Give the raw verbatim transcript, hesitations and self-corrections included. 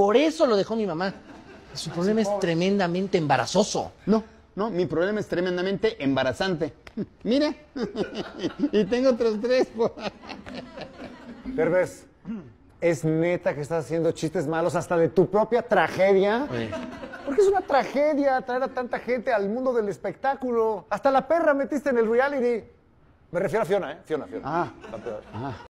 Por eso lo dejó mi mamá. Su problema es tremendamente embarazoso. No, no, mi problema es tremendamente embarazante. Mira, y tengo otros tres. Derbez, ¿es neta que estás haciendo chistes malos hasta de tu propia tragedia? Oye. Porque es una tragedia traer a tanta gente al mundo del espectáculo. Hasta la perra metiste en el reality. Me refiero a Fiona, ¿eh? Fiona, Fiona. Ah, la peor. Ah.